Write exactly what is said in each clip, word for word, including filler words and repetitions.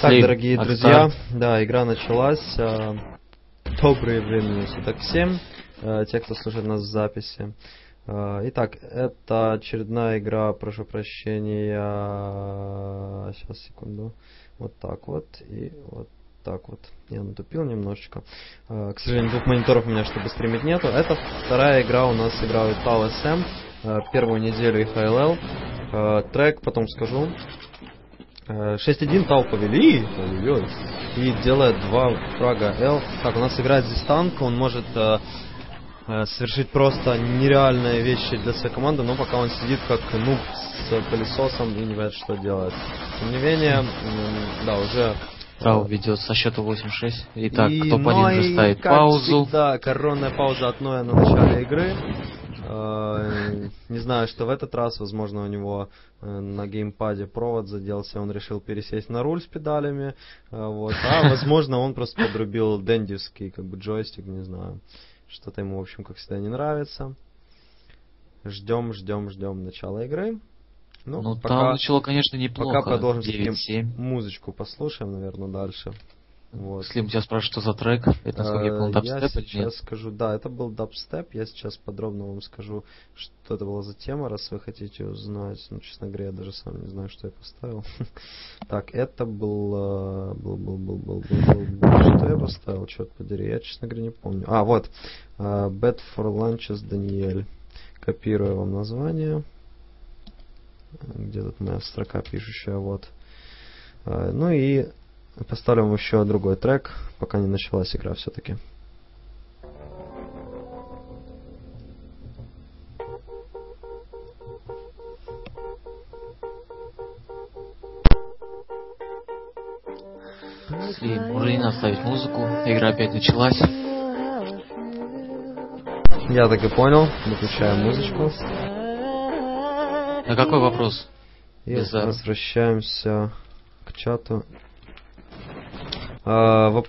Так, Слим, дорогие Акстар. друзья, да, игра началась. Доброе время суток всем, те, кто слушает нас в записи. Итак, это очередная игра, прошу прощения, сейчас, секунду, вот так вот и вот так вот. Я натупил немножечко. К сожалению, двух мониторов у меня, чтобы стримить, нету. Это вторая игра у нас, игра ти эй ю эс эм, первую неделю и эйч эл эл. Трек потом скажу. шесть один ти эй у повели, и делает два фрага L. Так, у нас играет здесь танк, он может э, э, совершить просто нереальные вещи для своей команды, но пока он сидит как нуб с пылесосом и не знает, что делает. Тем не менее, э, да, уже... Тау ведет со счета восемь шесть. Итак, и, кто по ним ставит паузу. Да, коронная пауза от Ноя на начале игры. Не знаю, что в этот раз, возможно, у него на геймпаде провод заделся, он решил пересесть на руль с педалями, вот. А возможно, он просто подрубил дэндивский как бы джойстик, не знаю, что-то ему, в общем, как всегда, не нравится. Ждем, ждем, ждем начала игры. Ну, ну пока, там начало, конечно, неплохо. Пока продолжим девять семь. Музычку послушаем, наверное, дальше. Вот. Слим тебя спрашивает, что за трек? Это, насколько я понял, дабстеп? Я сейчас нет? скажу, да, это был дабстеп. Я сейчас подробно вам скажу, что это была за тема, раз вы хотите узнать. Ну, честно говоря, я даже сам не знаю, что я поставил. Так, это был... был, был, был, был, был, что я поставил? Черт подери, я, честно говоря, не помню. А, вот. Bad for Lunches Daniel. Копирую вам название. Где тут моя строка пишущая? Вот. Ну и... Поставлю еще другой трек, пока не началась игра все-таки. Слим, уже не надо ставить музыку, игра опять началась. Я так и понял, выключаем музычку. На какой вопрос? И возвращаемся к чату. Uh, воп...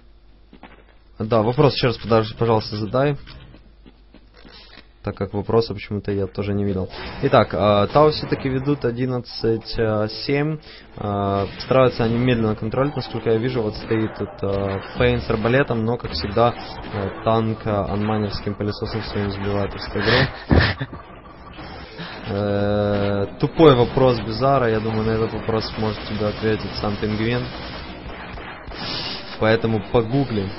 Да, вопрос еще раз, подожди, пожалуйста, задай. Так как вопроса почему-то я тоже не видел. Итак, uh, ти эй ю все-таки ведут одиннадцать семь. Uh, стараются они медленно контролить. Насколько я вижу, вот стоит тут uh, Пейн с арбалетом, но, как всегда, uh, танк uh, анмайнерским пылесосом своим сбивает из игры. Uh, тупой вопрос Бизара. Я думаю, на этот вопрос может тебе ответить сам Пингвин. Поэтому погугли.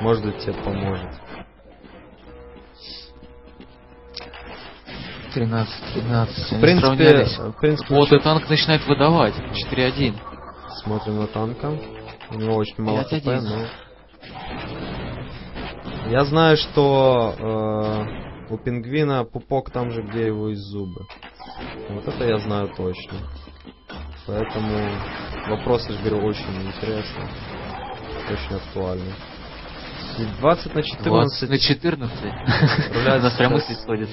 Может быть, тебе поможет. тринадцать тринадцать. В принципе, в принципе... Вот и танк начинает выдавать. четыре один. Смотрим на танка. У него очень мало хп, но... Я знаю, что э, у Пингвина пупок там же, где его и зубы. Вот это я знаю точно. Поэтому вопрос, я говорю, очень интересный, очень актуальный. двадцать на четырнадцать. Руля на прямости сходит.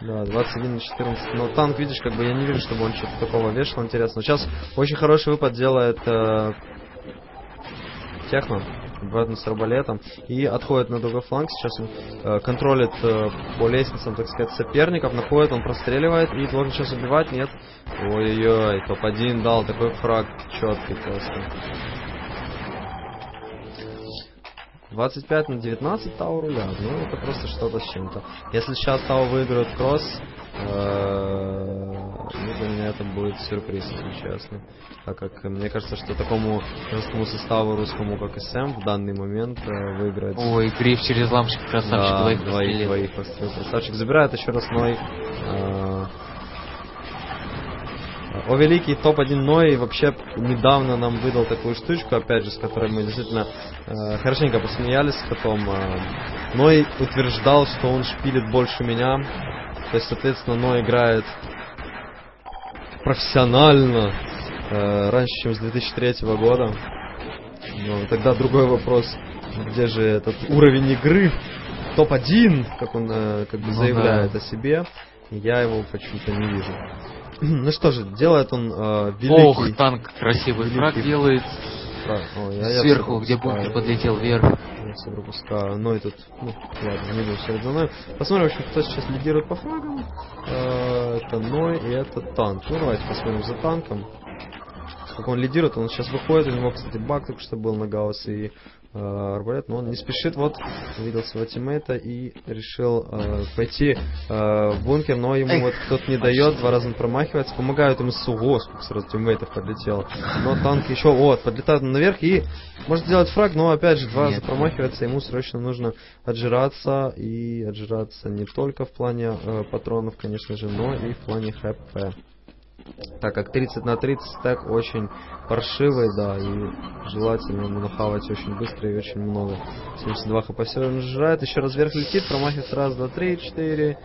Да, двадцать один на четырнадцать. Но танк, видишь, как бы я не вижу, чтобы он что-то такого вешал. Интересно. Сейчас очень хороший выпад делает э, Техно. Бэтмен с арбалетом. И отходит на другой фланг. Сейчас он э, контролит э, по лестницам, так сказать, соперников. Находит, он простреливает и должен сейчас убивать. Нет. Ой-ой-ой, топ один дал. Такой фраг четкий просто. двадцать пять на девятнадцать Тау руля. Ну, это просто что-то с чем-то. Если сейчас Тау выиграет кросс, э, ну, для меня это будет сюрприз, если честно. Так как мне кажется, что такому жесткому составу русскому, как эс эм, в данный момент э, выиграть... Ой, гриф через лампочку, красавчик. Да, двоих, двоих. Красавчик забирает еще раз Ной. Э, О, великий топ один Ной вообще недавно нам выдал такую штучку, опять же, с которой мы действительно э, хорошенько посмеялись потом. Э, Ной утверждал, что он шпилит больше меня. То есть, соответственно, Ной играет профессионально э, раньше, чем с две тысячи третьего года. Но тогда другой вопрос, где же этот уровень игры топ один, как он э, как бы заявляет о себе. Я его почему-то не вижу. Ну что же, делает он э, великий... Ох, танк красивый фраг делает. Фраг. О, я, сверху, я где бункер подлетел вверх. Я все пропускаю. Ну и тут... Ну, ладно, не буду все это. Посмотрим, в общем, кто сейчас лидирует по фрагам. Э, это Ной и это танк. Ну, давайте посмотрим за танком. как он лидирует, он сейчас выходит, у него, кстати, баг только что был на Гаусс и э, арбалет, но он не спешит, вот, увидел своего тиммейта и решил э, пойти э, в бункер, но ему вот кто-то не дает, два раза промахивается, помогают ему суго, сколько сразу тиммейтов подлетело, но танк еще, вот, подлетает наверх и может сделать фраг, но опять же, два раза промахивается, ему срочно нужно отжираться, и отжираться не только в плане э, патронов, конечно же, но и в плане ХП. Так как тридцать на тридцать стек очень паршивый, да, и желательно ему нахавать очень быстро и очень много. семьдесят два хп все равно жрает, еще раз вверх летит, промахивает раз, два, три, четыре,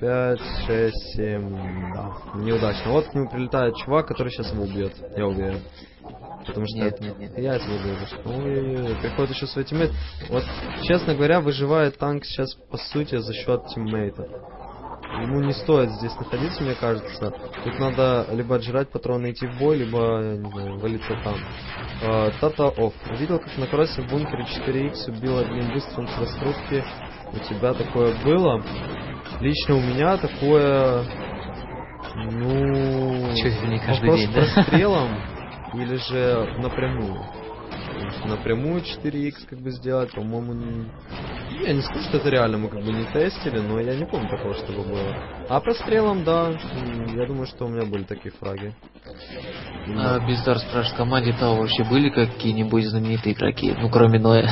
пять, шесть, семь, да, неудачно. Вот к нему прилетает чувак, который сейчас его убьет, я уверен. Потому что нет, это... нет, нет. я этого говорю. Что... Приходит еще свой тиммейт. Вот, честно говоря, выживает танк сейчас, по сути, за счет тиммейта. Ему не стоит здесь находиться, мне кажется. Тут надо либо отжирать патроны, идти в бой, либо, не знаю, валиться там. Тата офф. Видел, как на кроссе в бункере четыре икс убил одним быстрым с раскрутки. У тебя такое было? Лично у меня такое... Ну... Чуть ли не каждый день, да? Прострелом. Или же напрямую. Напрямую четыре икс как бы сделать, по-моему, не... Я не скажу, что это реально, мы как бы не тестили, но я не помню такого, чтобы было. А прострелом, да, я думаю, что у меня были такие фраги. А, Бездар спрашивает, в команде тау вообще были какие-нибудь знаменитые игроки? Ну, кроме Ноя.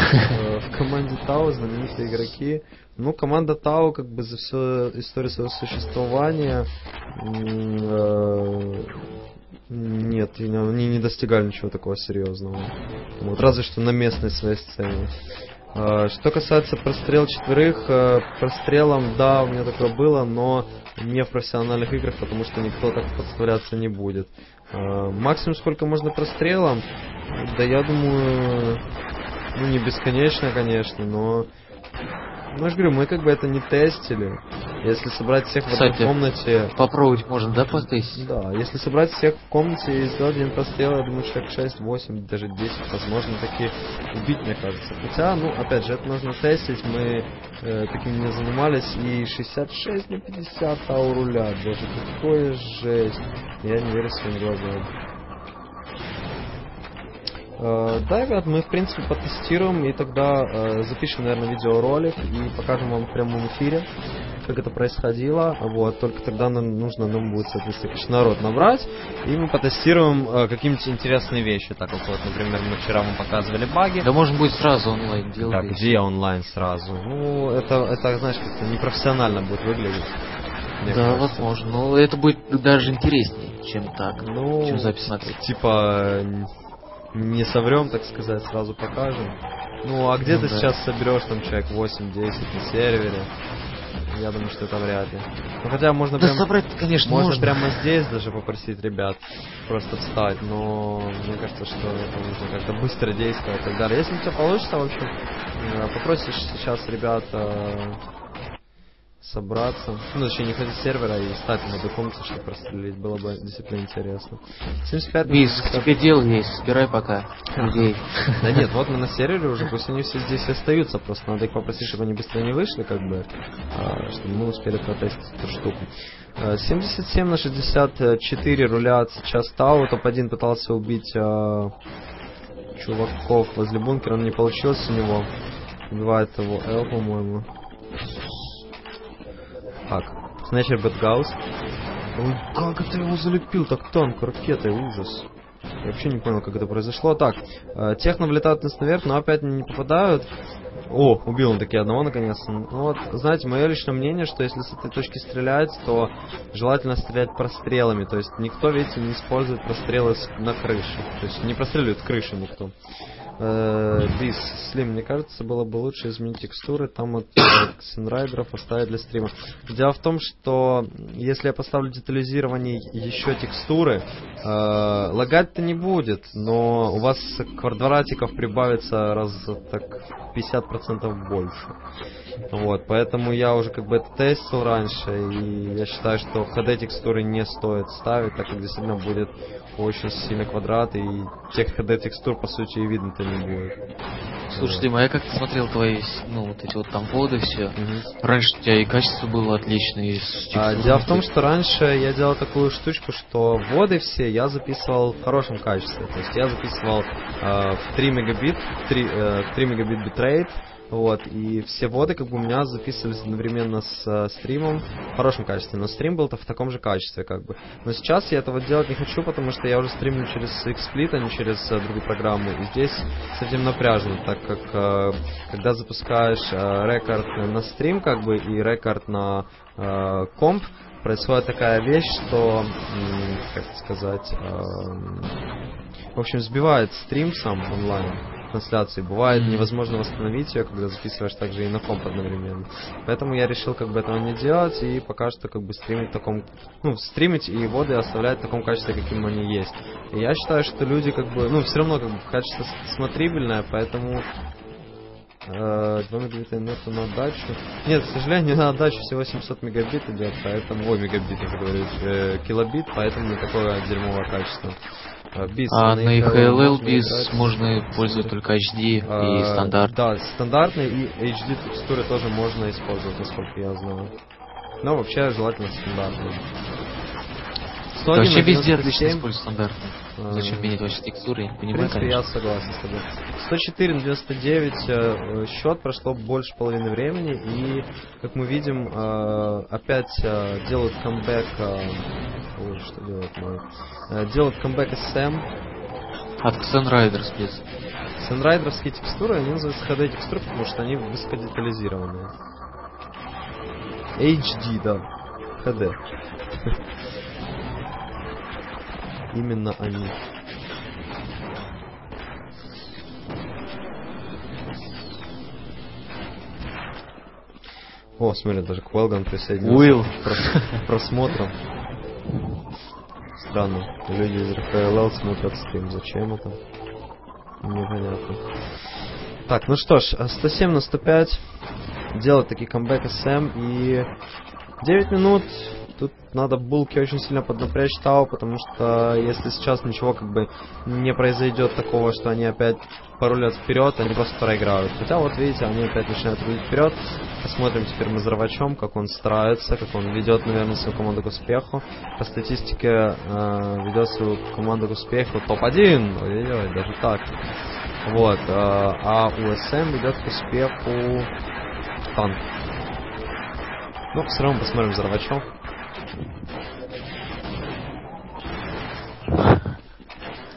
В команде тау знаменитые игроки... Ну, команда тау как бы за всю историю своего существования... Нет, они не достигали ничего такого серьезного. Вот, разве что на местной своей сцене. Что касается прострел четверых, прострелом, да, у меня такое было, но не в профессиональных играх, потому что никто так подставляться не будет. Максимум, сколько можно прострелом, да, я думаю, ну, не бесконечно, конечно, но... Ну, я же говорю, мы как бы это не тестили. Если собрать всех, кстати, в одной комнате... попробовать можно, да, потестить? Да, если собрать всех в комнате и сделать один прострел, я думаю, человек шесть, восемь, даже десять, возможно, таки убить, мне кажется. Хотя, ну, опять же, это нужно тестить, мы э, таким не занимались, и шестьдесят шесть на пятьдесят тау руля, даже такое жесть. Я не верю своим глазам. Uh, да, ребят, мы в принципе потестируем и тогда uh, запишем, наверное, видеоролик и покажем вам в прямом эфире, как это происходило. Вот, только тогда нам нужно, нам будет, соответственно, народ набрать, и мы потестируем uh, какие-нибудь интересные вещи. Так вот, например, мы вчера мы показывали баги. Да, может быть, сразу онлайн делать. Так, где онлайн сразу? Ну, это, это, знаешь, как-то непрофессионально будет выглядеть. Да, возможно. Но это будет даже интереснее, чем так, ну, чем запись на клип. Типа... Не соврем, так сказать, сразу покажем. Ну, а где ну, ты да. сейчас соберешь там человек восемь-десять на сервере? Я думаю, что это вряд ли. Ну, хотя можно да прям... собрать, конечно, можно, можно прямо здесь даже попросить ребят просто встать, но мне кажется, что это нужно как-то быстро действовать и так далее. Если у тебя получится, в общем, попросишь сейчас ребят собраться, ну, еще не ходить с сервера и встать на эту комнату, чтобы прострелить, было бы действительно интересно. семьдесят пять Виск, тебе дел есть, собирай пока людей. Да нет, вот мы на сервере уже, пусть они все здесь остаются, просто надо их попросить, чтобы они быстро не вышли, как бы, чтобы мы успели протестить эту штуку. семьдесят семь на шестьдесят четыре руля сейчас тау, топ один пытался убить чуваков возле бункера, но не получилось у него. Убивает его Эл, по-моему. Так, снайпер Бэтгаус. Ой, как это его залепил, так тонко, ракетой, ужас. Я вообще не понял, как это произошло. Так, э, техно влетают нас наверх, но опять не попадают. О, убил он таки одного наконец-то. Ну вот, знаете, мое личное мнение, что если с этой точки стрелять, то желательно стрелять прострелами. То есть никто, видите, не использует прострелы на крыше. То есть не простреливает крыши никто. Бис, Слим, мне кажется, было бы лучше изменить текстуры, там от Sunrider'ов оставить для стрима. Дело в том, что если я поставлю детализирование еще текстуры, э, лагать-то не будет, но у вас квадратиков прибавится раз так пятьдесят процентов больше. Вот, поэтому я уже как бы это тестил раньше, и я считаю, что эйч ди текстуры не стоит ставить, так как действительно будет очень сильно квадраты, и тех эйч ди текстур, по сути, и видно-то не будет. Слушай, Дима, я как-то смотрел твои, ну, вот эти вот там коды, все. Угу. Раньше у тебя и качество было отличное, и с текстурами. Дело в том, что раньше я делал такую штучку, что вводы все я записывал в хорошем качестве. То есть я записывал э, в три мегабит, в три, э, в три мегабит битрейт. Вот, и все воды как бы у меня записывались одновременно с э, стримом в хорошем качестве, но стрим был-то в таком же качестве, как бы. Но сейчас я этого делать не хочу, потому что я уже стримлю через XSplit, а не через э, другую программу, и здесь совсем напряжно, так как э, когда запускаешь э, рекорд на стрим, как бы, и рекорд на э, комп, происходит такая вещь, что, э, как сказать, э, в общем, сбивает стрим сам онлайн. Трансляции. Бывает невозможно восстановить ее, когда записываешь также и на комп одновременно. Поэтому я решил как бы этого не делать и пока что как бы стримить в таком, ну, стримить и воды оставлять в таком качестве, каким они есть. И я считаю, что люди как бы, ну, все равно как бы качество смотрибельное, поэтому два мегабита нету на дачу. Нет, к сожалению, на дачу всего семьсот мегабит идет, поэтому, ой, мегабит, как говорится, э, килобит, поэтому не такое дерьмовое качество. Бис, а на и эйч эл эл бис можно пользоваться только эйч ди а, и стандарт. Да, стандартные и эйч ди текстуры тоже можно использовать, насколько я знаю. Но вообще желательно стандартные. сто один, вообще везде отлично используют стандартные. А, Зачем менять ваши текстуры? В принципе, конечно. Я согласен с тобой. сто четыре на девяносто девять счет прошло больше половины времени, и, как мы видим, опять делают камбэк. Ой, что делать, мой? Делают камбэк эс эм. От Sunrider спец. Sunriderские текстуры, они называются эйч ди текстуры, потому что они высокодетализированные. эйч ди, да. эйч ди. Именно они. О, смотри, даже к Welgon присоединился. Уилл. Просмотром. Странно. Люди из эр пи эл смотрят стрим. Зачем это? Непонятно. Так, ну что ж, сто семь на сто пять. Делать такие камбэк эс эм и... девять минут. Тут надо булки очень сильно поднапрячь тау, потому что если сейчас ничего как бы не произойдет такого, что они опять порулят вперед, они просто проиграют. Хотя вот видите, они опять начинают рулить вперед. Посмотрим теперь мы Мазровачом, как он старается, как он ведет, наверное, свою команду к успеху. По статистике э, ведет свою команду к успеху топ один. Ой-ой-ой, даже так. Вот. Э, а у эс эм ведет к успеху танк. Ну, все равно посмотрим Мазровачом.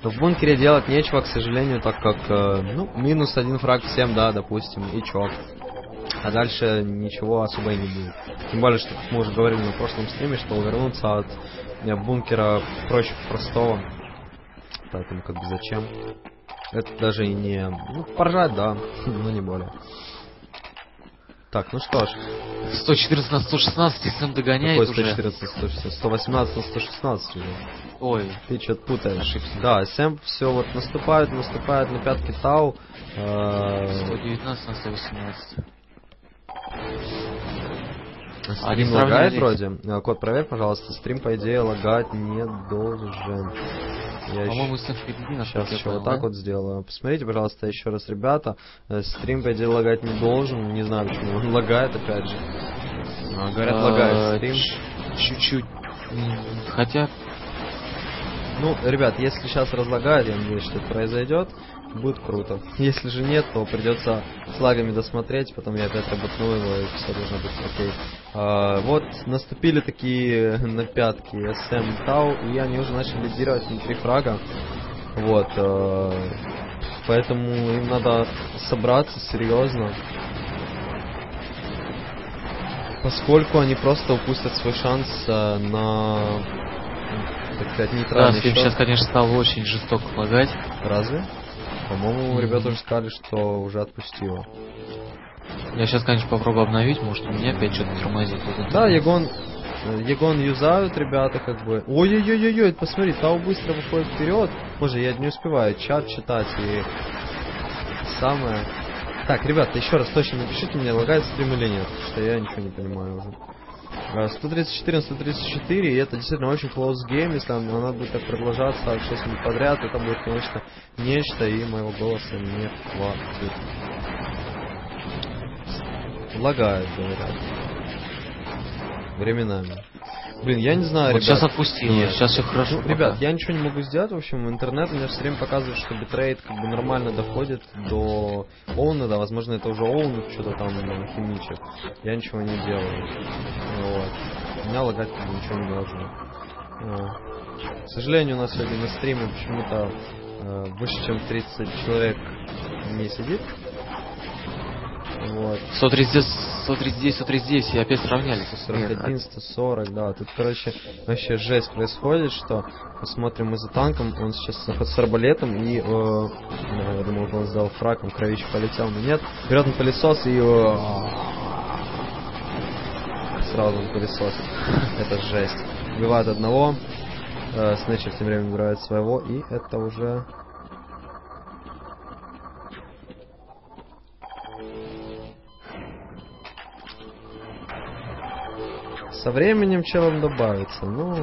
В бункере делать нечего, к сожалению, так как, э, ну, минус один фраг всем, да, допустим, и чё. А дальше ничего особо и не будет. Тем более, что, как мы уже говорили на прошлом стриме, что увернуться от э, бункера проще простого. Поэтому, как бы, зачем? Это даже и не... Ну, поржать, да, но не более. Так, ну что ж. сто четырнадцать на сто шестнадцать, сам догоняет. Какой сто четырнадцать на сто шестнадцать? сто восемнадцать на сто шестнадцать уже. Ой. Ты что-то путаешь. Ошибся. Да, эс эм все вот наступают, наступают на пятки тау. Э... сто девятнадцать на сто восемнадцать. Стрим лагает вроде. Код проверь, пожалуйста. Стрим, по идее, лагать не должен. По-моему, еще... сейчас еще вот так вот сделаю. Посмотрите, пожалуйста, еще раз, ребята. Стрим, по идее, лагать не должен. Не знаю, почему он лагает, опять же. А, говорят, а, лагает стрим. Чуть-чуть. Хотя... Ну, ребят, если сейчас разлагает, я надеюсь, что это произойдет, будет круто. Если же нет, то придется с лагами досмотреть, потом я опять обутну его, и все должно быть окей. А, вот, наступили такие на пятки эс эм тау, и они уже начали лидировать внутри фрага. Вот, а, поэтому им надо собраться серьезно, поскольку они просто упустят свой шанс а, на... Так сказать, да, стрим сейчас, конечно, стал очень жестоко лагать. Разве? По-моему, mm-hmm. ребята уже сказали, что уже отпустило. Я сейчас, конечно, попробую обновить, может, у меня опять что-то тормозит. Да, Егон... Егон юзают, ребята, как бы... Ой-ой-ой-ой, посмотри, тау быстро выходит вперед. Боже, я не успеваю чат читать и... Самое... Так, ребята, еще раз точно напишите мне, лагает стрим или нет, потому что я ничего не понимаю уже. сто тридцать четыре на сто тридцать четыре, и это действительно очень close game. Если она будет так продолжаться так шесть минут подряд, это будет, конечно, нечто, и моего голоса не хватит. Лагает, говорят. Временами. Блин, я не знаю, вот ребят. Сейчас отпустил, сейчас все хорошо. Ну, ребят, я ничего не могу сделать, в общем, интернет у меня все время показывает, что битрейт как бы нормально доходит до оуна, да, возможно, это уже оун что-то там химичит. Я ничего не делаю. Вот. У меня лагать ничего не должно. К сожалению, у нас сегодня на стриме почему-то э, больше, чем тридцать человек не сидит. Вот. сто тридцать, сто тридцать, сто тридцать, и опять сравняли. сто сорок один, сто сорок, да. Тут, короче, вообще жесть происходит, что посмотрим мы за танком, он сейчас находится с арбалетом, и, э, я думал, он сдал фраком, кровище полетел, но нет. Берет на пылесос и его... Сразу на пылесос. Это жесть. Убивает одного, э, Снэчер тем временем убирает своего, и это уже... Со временем челом добавится, ну,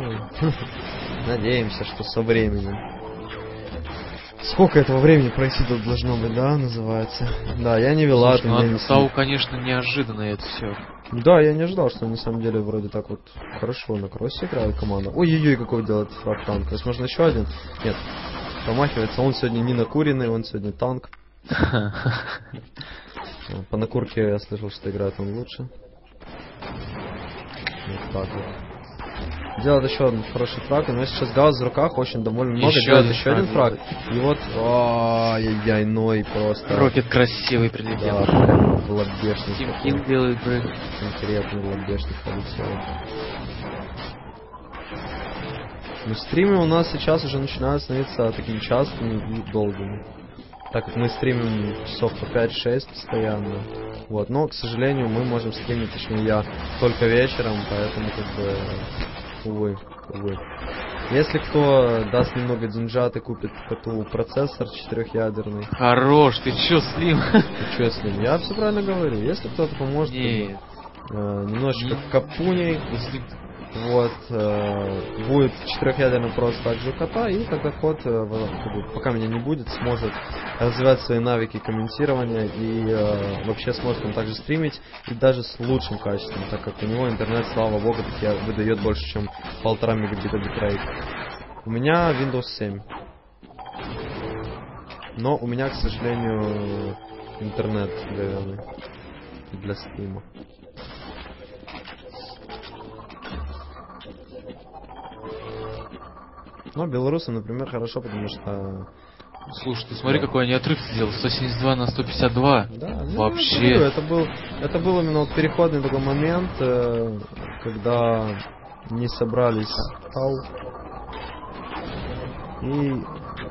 надеемся, что со временем. Сколько этого времени пройти тут должно быть, да, называется? Да, я не вела. Слушай, ну, от ТАУ, конечно, неожиданно это все. Да, я не ожидал, что на самом деле вроде так вот хорошо на кроссе играет команда. Ой-ой-ой, какой делает фраг танк. Возможно, еще один? Нет, промахивается. Он сегодня не накуренный, он сегодня танк. По накурке я слышал, что играет он лучше. Вот так вот. Делает еще один хороший фраг, но сейчас газ в руках очень довольно много. Еще делает еще один фраг. И вот, ай-яй-яй, ной просто. Рокет красивый прилетел. Да, лоббешник. Тимкин делает брейк. Конкретный лоббешник полетел. Но стримы у нас сейчас уже начинают становиться такими частыми и долгими. Так как мы стримим часов по пять-шесть постоянно. Вот. Но, к сожалению, мы можем стримить, точнее я, только вечером, поэтому как бы... Увы, увы. Если кто даст немного деньжат и купит ТАУ процессор четырехъядерный... Хорош, ты чё, Слим? Ты чё, Слим? Я все правильно говорю. Если кто-то поможет... Нет. Э, немножечко капуней. Вот, э, будет четырехъядерный просто так же кота, и тогда кот, э, пока меня не будет, сможет развивать свои навыки комментирования и э, вообще сможет он также стримить, и даже с лучшим качеством, так как у него интернет, слава богу, таки выдает больше, чем полтора мегабита битрейт. У меня Windows семь. Но у меня, к сожалению, интернет говяный для стрима. Но белорусам, например, хорошо, потому что... Слушай, ты смотри, да, какой они отрыв сделал. сто семьдесят два на сто пятьдесят два. Да, вообще. Я, я, я, это, был, это был именно вот переходный такой момент, э, когда не собрались ТАУ. И,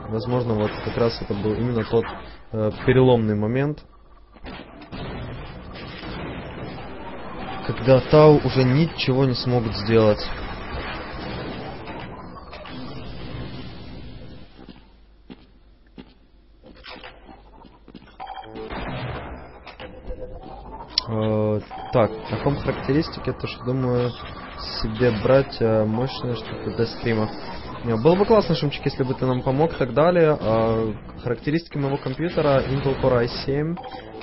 возможно, вот как раз это был именно тот э, переломный момент, когда ТАУ уже ничего не смогут сделать. Так, в таком характеристике, я тоже думаю, себе брать э, мощное что-то для стрима. Не, было бы классно, Шумчик, если бы ты нам помог и так далее. Э, характеристики моего компьютера Intel Core ай семь,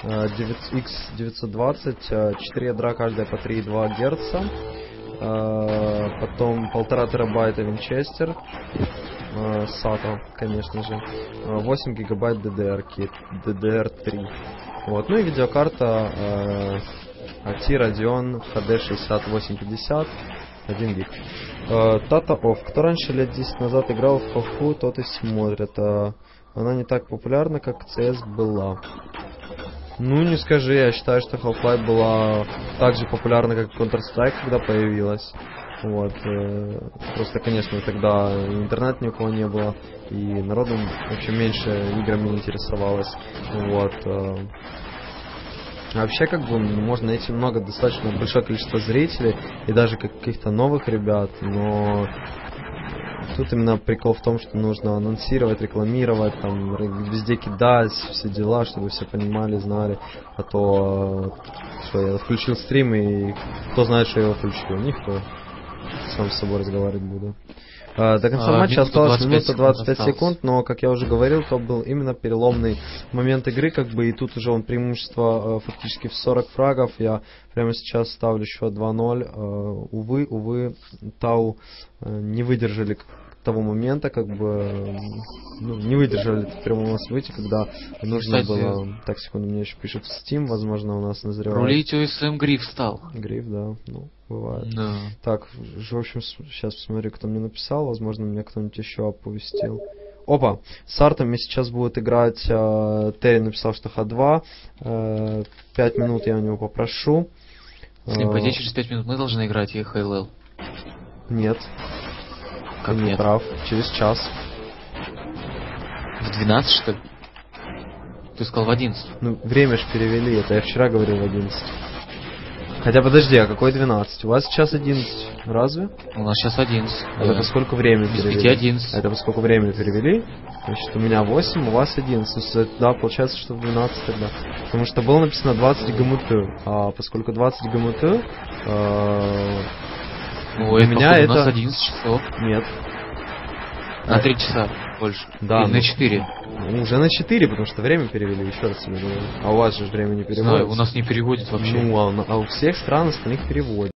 э, икс девятьсот двадцать, э, четыре ядра, каждая по три и два герца, э, потом полтора терабайта винчестер, э, сата, конечно же, э, восемь гигабайт ди ди ар три. Вот, ну и видеокарта... Э, эй ти Radion эйч ди шестьдесят восемь пятьдесят, один гиг. Тата Офф. Кто раньше лет десять назад играл в Half-Life, тот и смотрит. Uh, она не так популярна, как си эс была. Ну, не скажи, я считаю, что Half-Life была так же популярна, как Counter-Strike, когда появилась. Вот. Uh, просто, конечно, тогда интернет ни у кого не было, и народу вообще меньше играми не интересовалось. Вот. Uh, Вообще, как бы, можно найти много, достаточно большое количество зрителей и даже каких-то новых ребят, но Тут именно прикол в том, что нужно анонсировать, рекламировать, там везде кидать, все дела, чтобы все понимали, знали. А то, что я включил стрим, и кто знает, что я его включил? Никто. Сам с собой разговаривать буду. А, до конца а, матча осталось минута двадцать пять секунд, но, как я уже говорил, то был именно переломный момент игры, как бы, и тут уже он преимущество э, фактически в сорок фрагов. Я прямо сейчас ставлю счет два ноль. Э, увы, увы, тау э, не выдержали того момента, как бы, э, ну, не выдержали прямого события, когда нужно, кстати, было... Так, секунду, мне еще пишут в Steam, возможно, у нас назревает. Рулить ОСМ гриф стал. Гриф, да, ну... Бывает. Да. Так, в общем, сейчас посмотрю, кто мне написал. Возможно, меня кто-нибудь еще оповестил. Опа! С Артом сейчас будет играть. Э, Терри написал, что ха два. Э, пять минут я у него попрошу. С ним пойди через пять минут. Мы должны играть и эйч эл эл. Нет. Как ты нет? Не прав. Через час. В двенадцать, что ли? Ты сказал в одиннадцать. Ну, время же перевели. Это я вчера говорил в одиннадцать. Хотя подожди, а какой двенадцать? У вас сейчас одиннадцать, разве? У нас сейчас одиннадцать. Это да. Поскольку время перевели. одиннадцать. Это поскольку время перевели, значит, у меня восемь, у вас одиннадцать. Да, получается, что в двенадцать тогда. Потому что было написано двадцать гэ эм тэ, а поскольку двадцать гэ эм тэ, э, ну, у меня это... У нас одиннадцать часов. Нет. На а... три часа больше. Да. И ну... на четыре. Уже на четыре, потому что время перевели, еще раз тебе говорю. А у вас же время не переводится. Знаю, у нас не переводит вообще. Ну, а, а у всех стран остальных переводят.